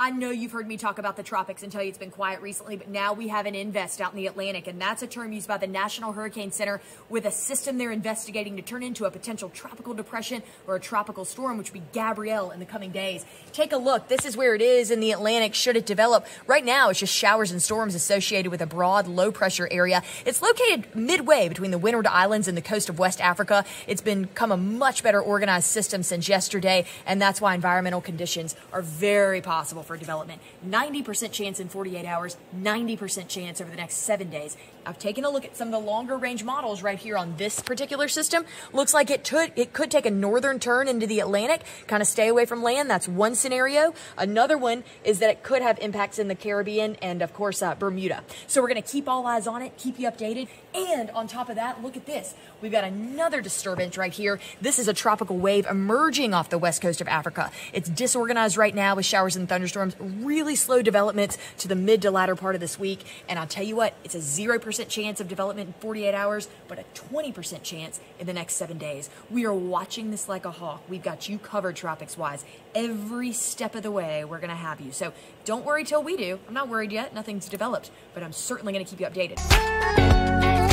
I know you've heard me talk about the tropics and tell you it's been quiet recently, but now we have an invest out in the Atlantic, and that's a term used by the National Hurricane Center with a system they're investigating to turn into a potential tropical depression or a tropical storm, which would be Gabrielle in the coming days. Take a look. This is where it is in the Atlantic should it develop. Right now, it's just showers and storms associated with a broad low-pressure area. It's located midway between the Windward Islands and the coast of West Africa. It's become a much better organized system since yesterday, and that's why environmental conditions are very possible for development. 90% chance in 48 hours, 90% chance over the next 7 days. I've taken a look at some of the longer range models right here on this particular system. Looks like it could take a northern turn into the Atlantic, kind of stay away from land. That's one scenario. Another one is that it could have impacts in the Caribbean and, of course, Bermuda. So we're going to keep all eyes on it, keep you updated. And on top of that, look at this. We've got another disturbance right here. This is a tropical wave emerging off the west coast of Africa. It's disorganized right now with showers and thunderstorms, really slow developments to the mid to latter part of this week. And I'll tell you what, it's a 0% chance of development in 48 hours, but a 20% chance in the next 7 days. We are watching this like a hawk. We've got you covered tropics-wise. Every step of the way, we're going to have you. So don't worry till we do. I'm not worried yet. Nothing's developed, but I'm certainly going to keep you updated.